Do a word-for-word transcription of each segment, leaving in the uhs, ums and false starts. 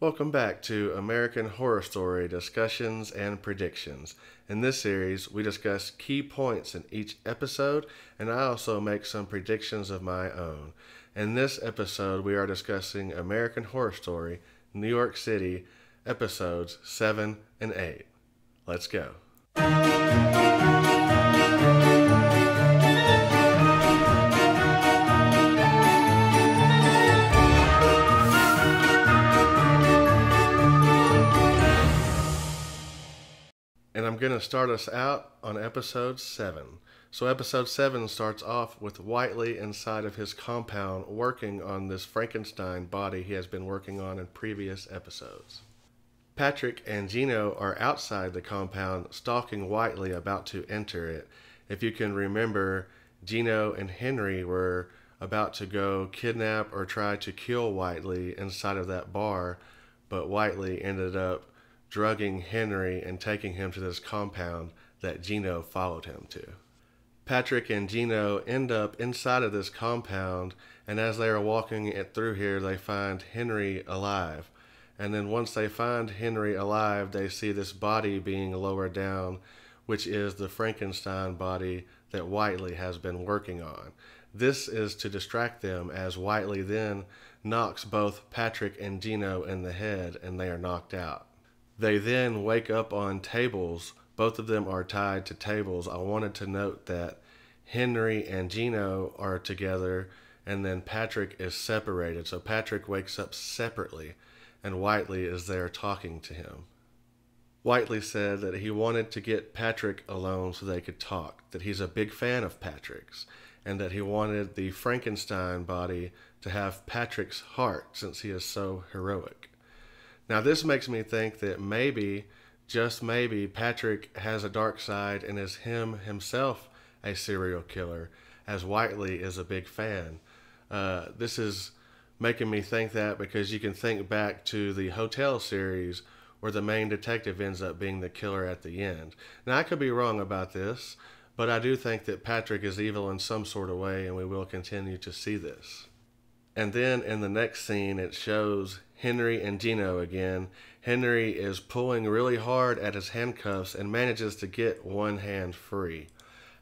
Welcome back to American Horror Story Discussions and Predictions. In this series, we discuss key points in each episode, and I also make some predictions of my own. In this episode, we are discussing American Horror Story, New York City, episodes seven and eight. Let's go. And I'm going to start us out on episode seven. So episode seven starts off with Whitely inside of his compound working on this Frankenstein body he has been working on in previous episodes. Patrick and Gino are outside the compound stalking Whitely about to enter it. If you can remember, Gino and Henry were about to go kidnap or try to kill Whitely inside of that bar, but Whitely ended up drugging Henry and taking him to this compound that Gino followed him to. Patrick and Gino end up inside of this compound, and as they are walking it through here, they find Henry alive. And then once they find Henry alive, they see this body being lowered down, which is the Frankenstein body that Whitely has been working on. This is to distract them, as Whitely then knocks both Patrick and Gino in the head and they are knocked out. They then wake up on tables. Both of them are tied to tables. I wanted to note that Henry and Gino are together, and then Patrick is separated. So Patrick wakes up separately, and Whitely is there talking to him. Whitely said that he wanted to get Patrick alone so they could talk, that he's a big fan of Patrick's, and that he wanted the Frankenstein body to have Patrick's heart since he is so heroic. Now this makes me think that maybe, just maybe, Patrick has a dark side and is him himself a serial killer, as Whitely is a big fan. Uh, this is making me think that because you can think back to the hotel series where the main detective ends up being the killer at the end. Now I could be wrong about this, but I do think that Patrick is evil in some sort of way, and we will continue to see this. And then in the next scene, it shows Henry and Gino again. Henry is pulling really hard at his handcuffs and manages to get one hand free.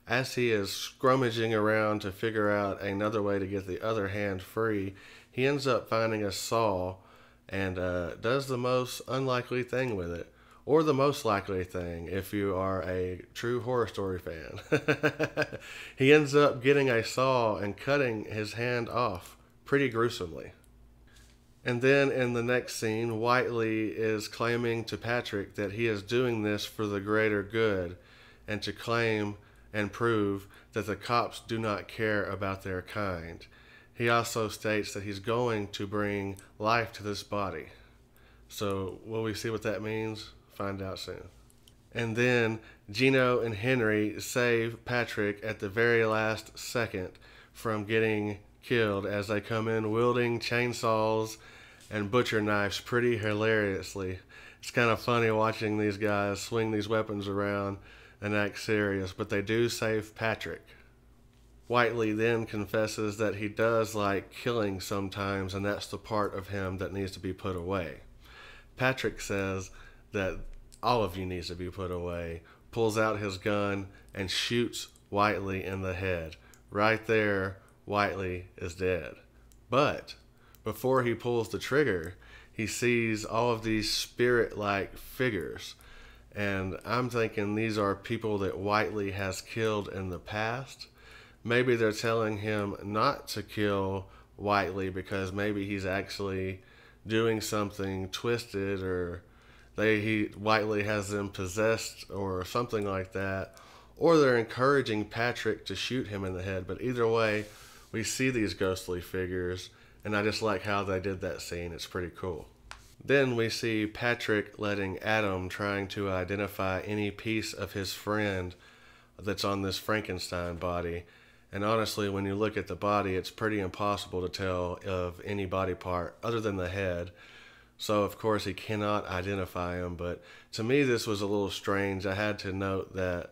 As he is scrummaging around to figure out another way to get the other hand free, he ends up finding a saw and uh, does the most unlikely thing with it. Or the most likely thing if you are a true horror story fan. He ends up getting a saw and cutting his hand off pretty gruesomely. And then in the next scene, Whitely is claiming to Patrick that he is doing this for the greater good and to claim and prove that the cops do not care about their kind. He also states that he's going to bring life to this body. So will we see what that means? Find out soon. And then Gino and Henry save Patrick at the very last second from getting killed as they come in wielding chainsaws and butcher knives pretty hilariously. It's kind of funny watching these guys swing these weapons around and act serious, but they do save Patrick. Whitely then confesses that he does like killing sometimes, and that's the part of him that needs to be put away. Patrick says that all of you needs to be put away, pulls out his gun, and shoots Whitely in the head. Right there, Whitely is dead. But before he pulls the trigger, he sees all of these spirit-like figures. And I'm thinking these are people that Whitely has killed in the past. Maybe they're telling him not to kill Whitely because maybe he's actually doing something twisted, or they he Whitely has them possessed or something like that. Or they're encouraging Patrick to shoot him in the head. But either way, we see these ghostly figures, and I just like how they did that scene. It's pretty cool. Then we see Patrick letting Adam trying to identify any piece of his friend that's on this Frankenstein body. And honestly, when you look at the body, it's pretty impossible to tell of any body part other than the head. So, of course, he cannot identify him. But to me, this was a little strange. I had to note that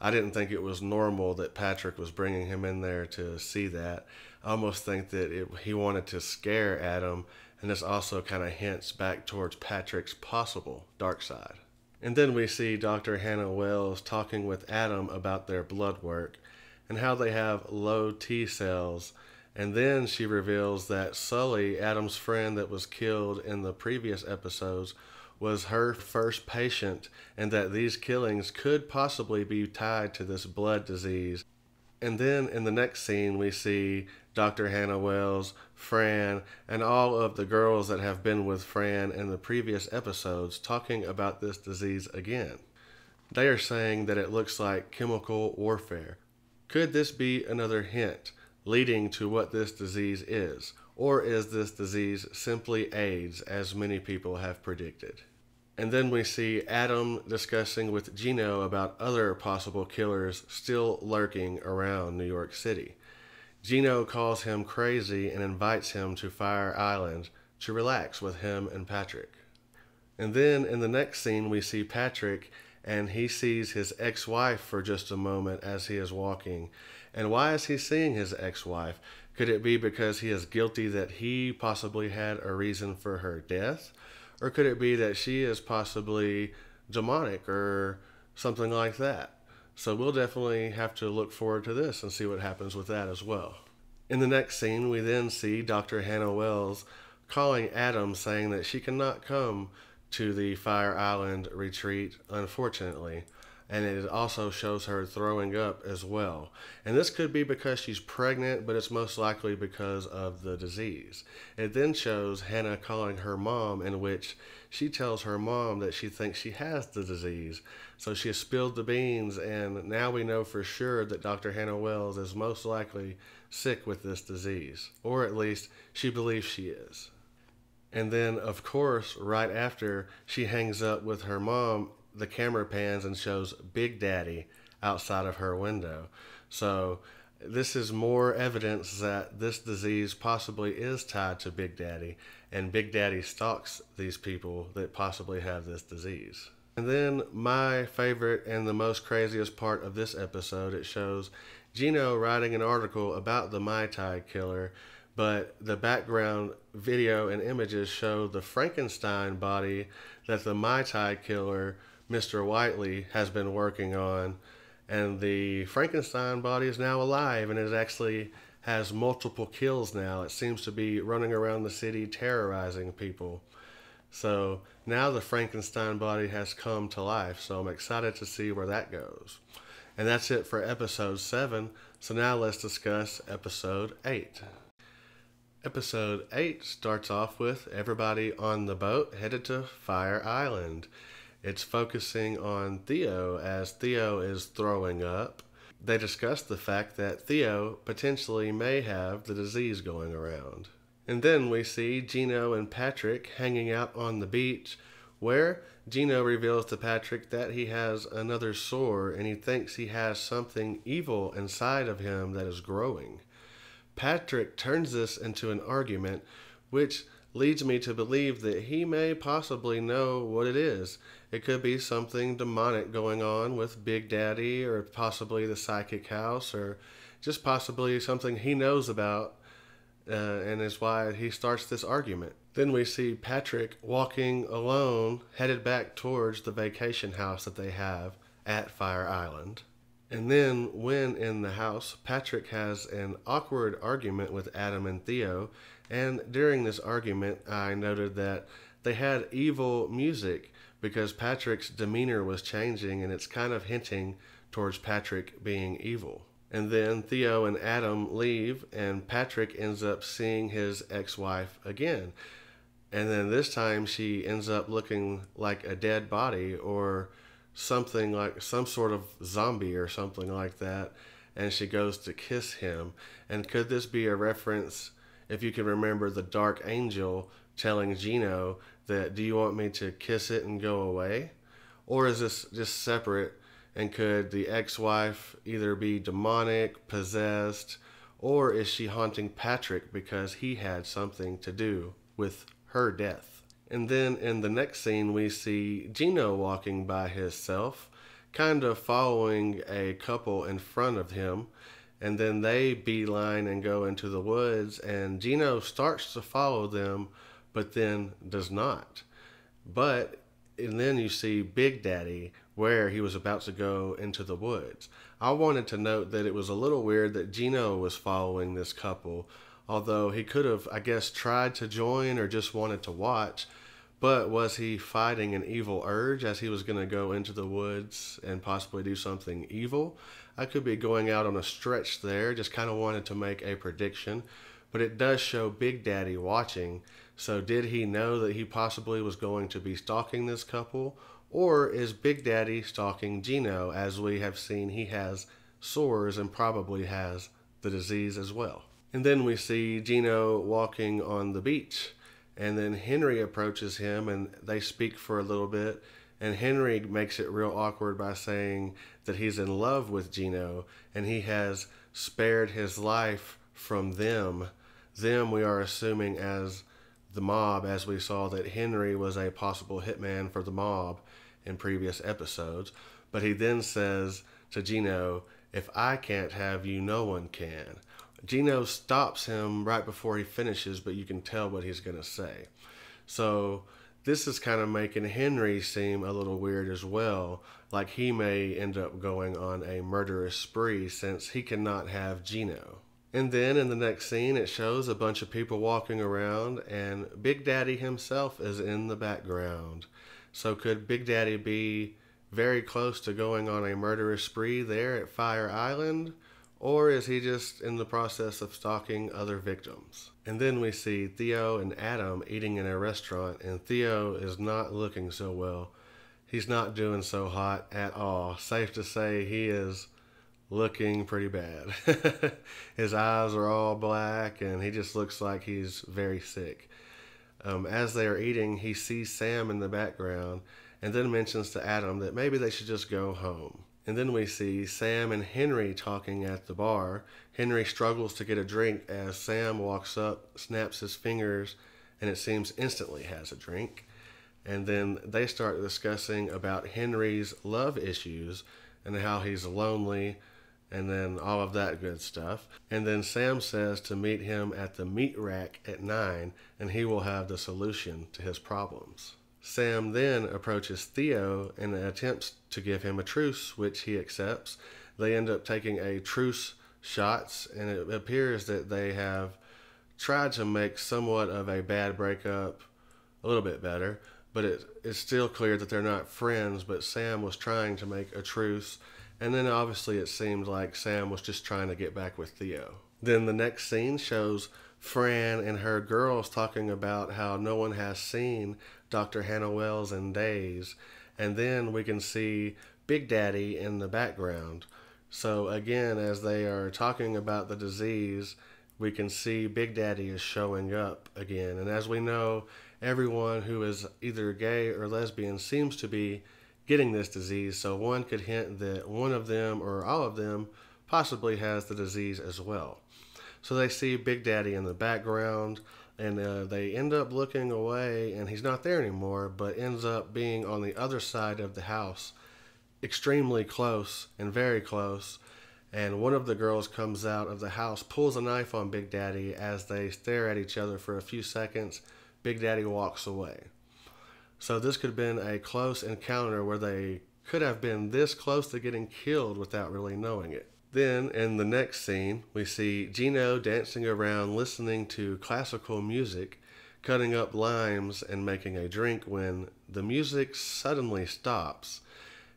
I didn't think it was normal that Patrick was bringing him in there to see that. I almost think that it, he wanted to scare Adam and this also kind of hints back towards Patrick's possible dark side. And then we see Doctor Hannah Wells talking with Adam about their blood work and how they have low T cells, and then she reveals that Sully, Adam's friend that was killed in the previous episodes, was her first patient, and that these killings could possibly be tied to this blood disease. And then in the next scene we see Doctor Hannah Wells, Fran, and all of the girls that have been with Fran in the previous episodes talking about this disease again. They are saying that it looks like chemical warfare. Could this be another hint leading to what this disease is? Or is this disease simply AIDS, as many people have predicted? And then we see Adam discussing with Gino about other possible killers still lurking around New York City. Gino calls him crazy and invites him to Fire Island to relax with him and Patrick. And then in the next scene we see Patrick, and he sees his ex-wife for just a moment as he is walking. And why is he seeing his ex-wife? Could it be because he is guilty that he possibly had a reason for her death? Or could it be that she is possibly demonic or something like that? So we'll definitely have to look forward to this and see what happens with that as well. In the next scene, we then see Doctor Hannah Wells calling Adam, saying that she cannot come to the Fire Island retreat, unfortunately. And it also shows her throwing up as well. And this could be because she's pregnant, but it's most likely because of the disease. It then shows Hannah calling her mom, in which she tells her mom that she thinks she has the disease. So she has spilled the beans, and now we know for sure that Doctor Hannah Wells is most likely sick with this disease. Or at least she believes she is. And then, of course, right after she hangs up with her mom, the camera pans and shows Big Daddy outside of her window. So this is more evidence that this disease possibly is tied to Big Daddy, and Big Daddy stalks these people that possibly have this disease. And then my favorite and the most craziest part of this episode, it shows Gino writing an article about the Mai Tai Killer, but the background video and images show the Frankenstein body that the Mai Tai Killer, Mister Whitely, has been working on, and the Frankenstein body is now alive and it actually has multiple kills now. It seems to be running around the city terrorizing people. So now the Frankenstein body has come to life, so I'm excited to see where that goes. And that's it for episode seven, so now let's discuss episode eight. Episode eight starts off with everybody on the boat headed to Fire Island. It's focusing on Theo, as Theo is throwing up. They discuss the fact that Theo potentially may have the disease going around. And then we see Gino and Patrick hanging out on the beach, where Gino reveals to Patrick that he has another sore and he thinks he has something evil inside of him that is growing. Patrick turns this into an argument, which leads me to believe that he may possibly know what it is. It could be something demonic going on with Big Daddy, or possibly the psychic house, or just possibly something he knows about, uh, and is why he starts this argument. Then we see Patrick walking alone, headed back towards the vacation house that they have at Fire Island. And then when in the house, Patrick has an awkward argument with Adam and Theo. And during this argument, I noted that they had evil music because Patrick's demeanor was changing, and it's kind of hinting towards Patrick being evil. And then Theo and Adam leave, and Patrick ends up seeing his ex-wife again. And then this time she ends up looking like a dead body, or something like some sort of zombie or something like that, and she goes to kiss him. And could this be a reference, if you can remember, the Dark Angel telling Gino that, do you want me to kiss it and go away? Or is this just separate, and could the ex-wife either be demonic, possessed, or is she haunting Patrick because he had something to do with her death? And then in the next scene, we see Gino walking by himself, kind of following a couple in front of him. And then they beeline and go into the woods, and Gino starts to follow them, but then does not. But, and then you see Big Daddy where he was about to go into the woods. I wanted to note that it was a little weird that Gino was following this couple, although he could have, I guess, tried to join or just wanted to watch. But was he fighting an evil urge as he was going to go into the woods and possibly do something evil? I could be going out on a stretch there, just kind of wanted to make a prediction. But it does show Big Daddy watching, so did he know that he possibly was going to be stalking this couple? Or is Big Daddy stalking Gino, as we have seen he has sores and probably has the disease as well? And then we see Gino walking on the beach. And then Henry approaches him and they speak for a little bit. And Henry makes it real awkward by saying that he's in love with Gino and he has spared his life from them. Them we are assuming as the mob, as we saw that Henry was a possible hitman for the mob in previous episodes. But he then says to Gino, "If I can't have you, no one can." Gino stops him right before he finishes, but you can tell what he's going to say. So this is kind of making Henry seem a little weird as well. Like he may end up going on a murderous spree since he cannot have Gino. And then in the next scene, it shows a bunch of people walking around and Big Daddy himself is in the background. So could Big Daddy be very close to going on a murderous spree there at Fire Island? Or is he just in the process of stalking other victims? And then we see Theo and Adam eating in a restaurant, and Theo is not looking so well. He's not doing so hot at all. Safe to say he is looking pretty bad. His eyes are all black, and he just looks like he's very sick. Um, as they are eating, he sees Sam in the background, and then mentions to Adam that maybe they should just go home. And then we see Sam and Henry talking at the bar. Henry struggles to get a drink as Sam walks up, snaps his fingers, and it seems instantly has a drink. And then they start discussing about Henry's love issues and how he's lonely and then all of that good stuff. And then Sam says to meet him at the meat rack at nine and he will have the solution to his problems. Sam then approaches Theo and attempts to give him a truce, which he accepts. They end up taking a truce shots, and it appears that they have tried to make somewhat of a bad breakup a little bit better, but it, it's still clear that they're not friends, but Sam was trying to make a truce, and then obviously it seemed like Sam was just trying to get back with Theo. Then the next scene shows Fran and her girls talking about how no one has seen Doctor Hannah Wells in days, and then we can see Big Daddy in the background. So again, as they are talking about the disease, we can see Big Daddy is showing up again. And as we know, everyone who is either gay or lesbian seems to be getting this disease, so one could hint that one of them or all of them possibly has the disease as well. So they see Big Daddy in the background, and uh, they end up looking away, and he's not there anymore, but ends up being on the other side of the house, extremely close and very close. And one of the girls comes out of the house, pulls a knife on Big Daddy as they stare at each other for a few seconds. Big Daddy walks away. So this could have been a close encounter where they could have been this close to getting killed without really knowing it. Then, in the next scene, we see Gino dancing around listening to classical music, cutting up limes and making a drink when the music suddenly stops.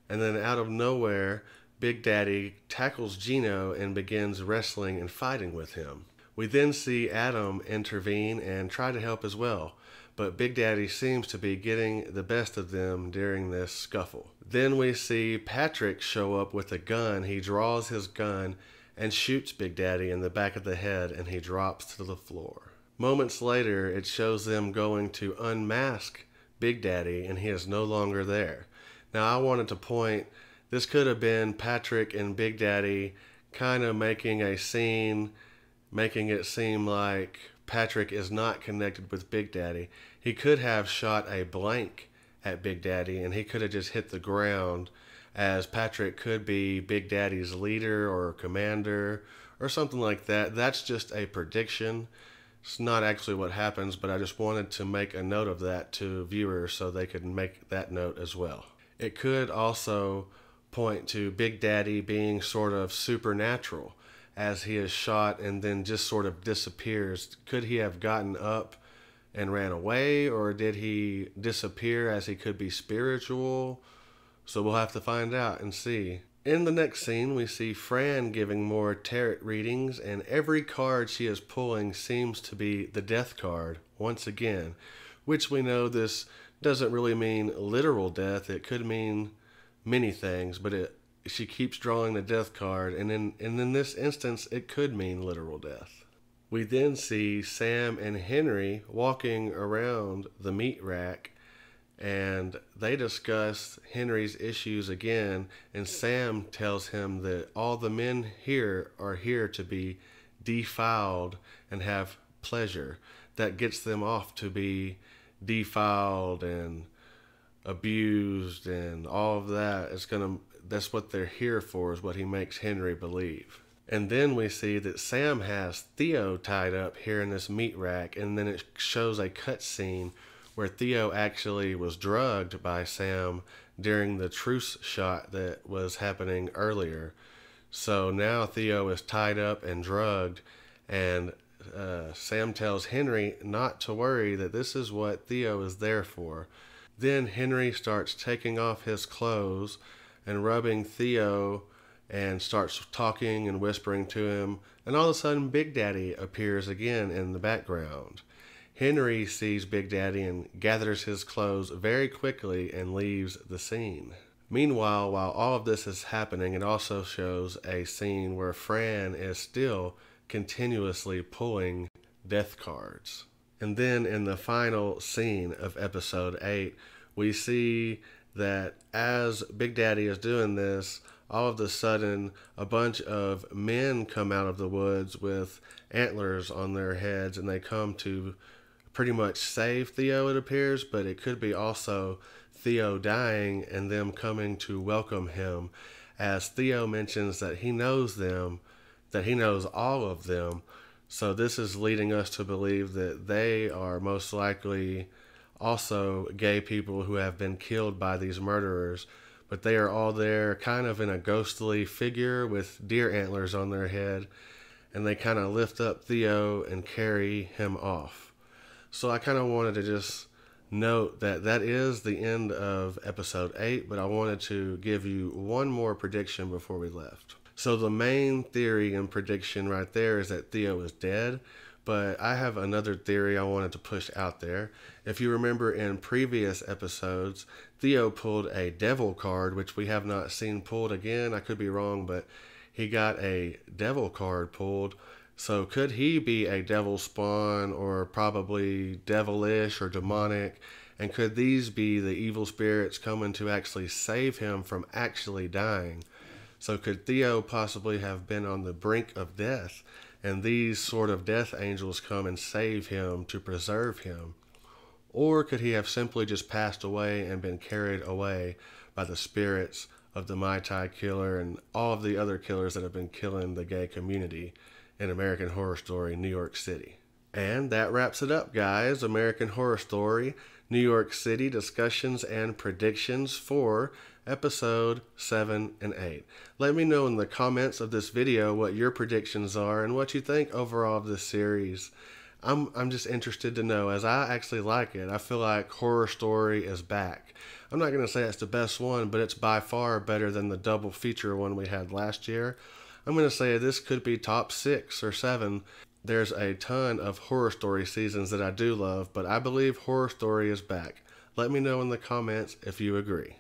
And then out of nowhere, Big Daddy tackles Gino and begins wrestling and fighting with him. We then see Adam intervene and try to help as well, but Big Daddy seems to be getting the best of them during this scuffle. Then we see Patrick show up with a gun. He draws his gun and shoots Big Daddy in the back of the head, and he drops to the floor. Moments later, it shows them going to unmask Big Daddy, and he is no longer there. Now, I wanted to point, this could have been Patrick and Big Daddy kind of making a scene, making it seem like Patrick is not connected with Big Daddy. He could have shot a blank at Big Daddy and he could have just hit the ground, as Patrick could be Big Daddy's leader or commander or something like that. That's just a prediction. It's not actually what happens, but I just wanted to make a note of that to viewers so they could make that note as well. It could also point to Big Daddy being sort of supernatural as he is shot and then just sort of disappears. Could he have gotten up and ran away, or did he disappear as he could be spiritual? So we'll have to find out and see. In the next scene, we see Fran giving more tarot readings, and every card she is pulling seems to be the death card once again, which we know this doesn't really mean literal death. It could mean many things, but it, she keeps drawing the death card, and in, and in this instance, it could mean literal death. We then see Sam and Henry walking around the meat rack, and they discuss Henry's issues again, and Sam tells him that all the men here are here to be defiled and have pleasure. That gets them off to be defiled and abused and all of that. It's gonna, that's what they're here for, is what he makes Henry believe. And then we see that Sam has Theo tied up here in this meat rack, and then it shows a cutscene where Theo actually was drugged by Sam during the truce shot that was happening earlier. So now Theo is tied up and drugged, and uh, Sam tells Henry not to worry, that this is what Theo is there for. Then Henry starts taking off his clothes and rubbing Theo and starts talking and whispering to him, and all of a sudden Big Daddy appears again in the background. Henry sees Big Daddy and gathers his clothes very quickly and leaves the scene. Meanwhile, while all of this is happening, it also shows a scene where Fran is still continuously pulling death cards. And then in the final scene of episode eight, we see that as Big Daddy is doing this, all of a sudden, a bunch of men come out of the woods with antlers on their heads, and they come to pretty much save Theo, it appears, but it could be also Theo dying and them coming to welcome him, as Theo mentions that he knows them, that he knows all of them. So this is leading us to believe that they are most likely also gay people who have been killed by these murderers, but they are all there kind of in a ghostly figure with deer antlers on their head, and they kind of lift up Theo and carry him off. So I kind of wanted to just note that that is the end of episode eight, but I wanted to give you one more prediction before we left. So the main theory and prediction right there is that Theo is dead, but I have another theory I wanted to push out there. If you remember in previous episodes, Theo pulled a devil card, which we have not seen pulled again. I could be wrong, but he got a devil card pulled. So could he be a devil spawn, or probably devilish or demonic? And could these be the evil spirits coming to actually save him from actually dying? So could Theo possibly have been on the brink of death, and these sort of death angels come and save him to preserve him? Or could he have simply just passed away and been carried away by the spirits of the Mai Tai Killer and all of the other killers that have been killing the gay community in American Horror Story, New York City? And that wraps it up, guys. American Horror Story, New York City discussions and predictions for episode seven and eight. Let me know in the comments of this video what your predictions are and what you think overall of this series. I'm, I'm just interested to know, as I actually like it. I feel like Horror Story is back. I'm not going to say it's the best one, but it's by far better than the double feature one we had last year. I'm going to say this could be top six or seven. There's a ton of Horror Story seasons that I do love, but I believe Horror Story is back. Let me know in the comments if you agree.